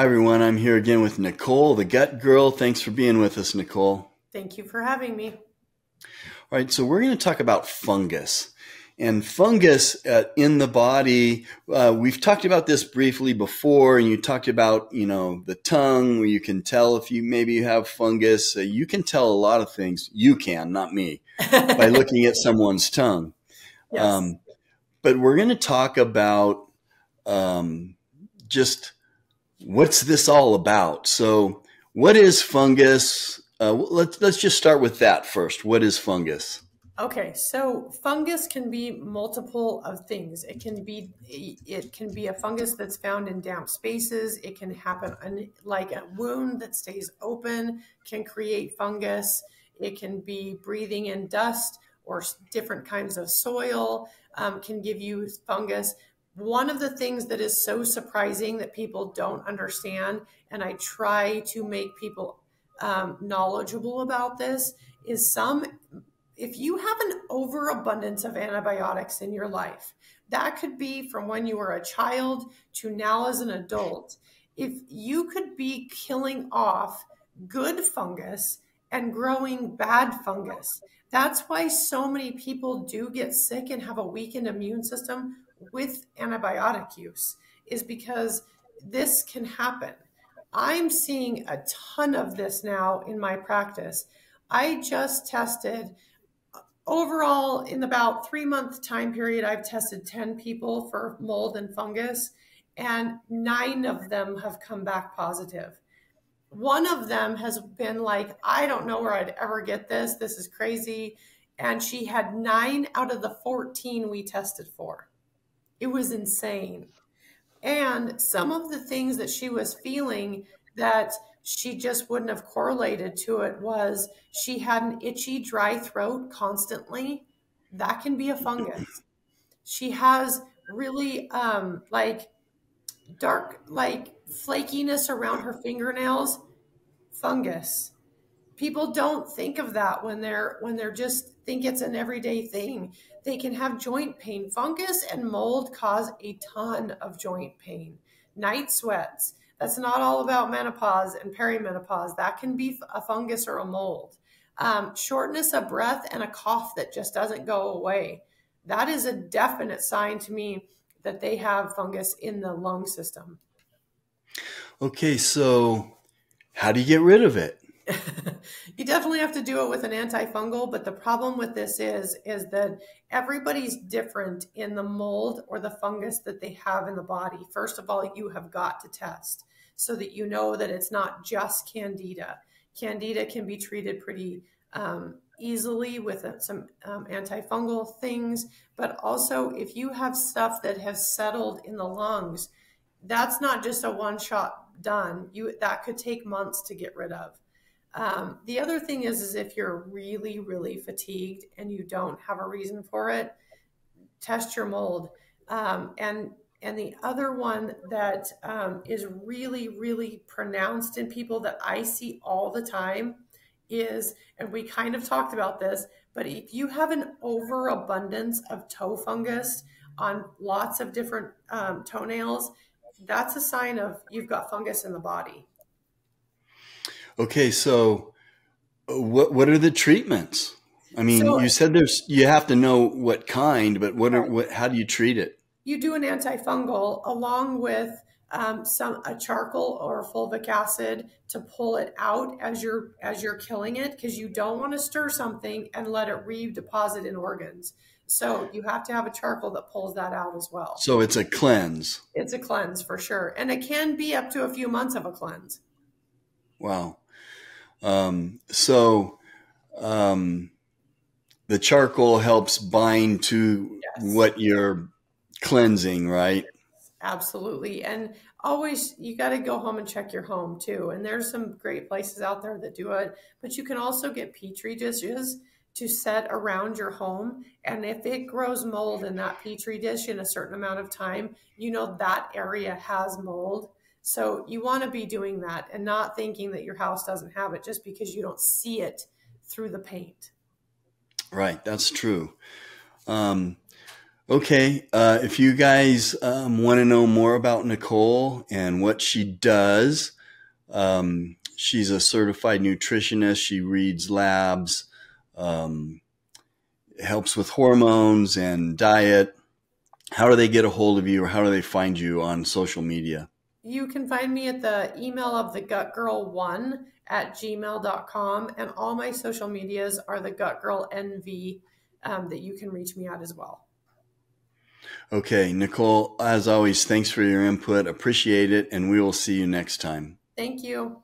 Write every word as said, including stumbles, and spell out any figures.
Hi everyone, I'm here again with Nicole, the Gut Girl. Thanks for being with us, Nicole. Thank you for having me. All right, so we're going to talk about fungus. And fungus uh, in the body, uh, we've talked about this briefly before, and you talked about, you know, the tongue, where you can tell if you maybe you have fungus. Uh, you can tell a lot of things. You can, not me, by looking at someone's tongue. Yes. Um, but we're going to talk about um, just what's this all about. So what is fungus? Uh, let's, let's just start with that first. What is fungus? Okay, so fungus can be multiple of things. It can be it can be a fungus that's found in damp spaces. It can happen like a wound that stays open can create fungus. It can be breathing in dust or different kinds of soil um, can give you fungus. One of the things that is so surprising that people don't understand, and I try to make people um, knowledgeable about this, is some. If you have an overabundance of antibiotics in your life, that could be from when you were a child to now as an adult, if you could be killing off good fungus and growing bad fungus. That's why so many people do get sick and have a weakened immune system with antibiotic use, is because this can happen. I'm seeing a ton of this now in my practice. I just tested... Overall, in about three month time period, I've tested ten people for mold and fungus, and nine of them have come back positive. One of them has been like, I don't know where I'd ever get this. This is crazy. And she had nine out of the fourteen we tested for. It was insane. And some of the things that she was feeling that she just wouldn't have correlated to it was she had an itchy, dry throat constantly. That can be a fungus. She has really um, like dark, like flakiness around her fingernails, fungus. People don't think of that when they're, when they're just think it's an everyday thing. They can have joint pain. Fungus and mold cause a ton of joint pain, night sweats. That's not all about menopause and perimenopause. That can be a fungus or a mold. Um, shortness of breath and a cough that just doesn't go away. That is a definite sign to me that they have fungus in the lung system. Okay, so how do you get rid of it? You definitely have to do it with an antifungal, but the problem with this is, is that everybody's different in the mold or the fungus that they have in the body. First of all, you have got to test so that you know that it's not just Candida. Candida can be treated pretty um, easily with uh, some um, antifungal things, but also if you have stuff that has settled in the lungs, that's not just a one-shot done. You, that could take months to get rid of. Um, the other thing is, is if you're really, really fatigued and you don't have a reason for it, test your mold. Um, and, and the other one that um, is really, really pronounced in people that I see all the time is, and we kind of talked about this, but if you have an overabundance of toe fungus on lots of different um, toenails, that's a sign of you've got fungus in the body. Okay, so what what are the treatments? I mean, so, you said there's you have to know what kind, but what are what? How do you treat it? You do an antifungal along with um, some a charcoal or fulvic acid to pull it out as you're as you're killing it, because you don't want to stir something and let it redeposit in organs. So you have to have a charcoal that pulls that out as well. So it's a cleanse. It's a cleanse for sure, and it can be up to a few months of a cleanse. Wow. Um, so, um, the charcoal helps bind to yes. what you're cleansing, right? Absolutely. And always, you got to go home and check your home too. And there's some great places out there that do it, but you can also get Petri dishes to set around your home. And if it grows mold in that Petri dish in a certain amount of time, you know, that area has mold. So you want to be doing that and not thinking that your house doesn't have it just because you don't see it through the paint. Right. That's true. Um, Okay, uh, if you guys um, want to know more about Nicole and what she does, um, she's a certified nutritionist. She reads labs, um, helps with hormones and diet. How do they get a hold of you, or how do they find you on social media? You can find me at the email of the gut girl one at gmail dot com, and all my social medias are the gut girl N V um, that you can reach me at as well. Okay, Nicole, as always, thanks for your input. Appreciate it, and we will see you next time. Thank you.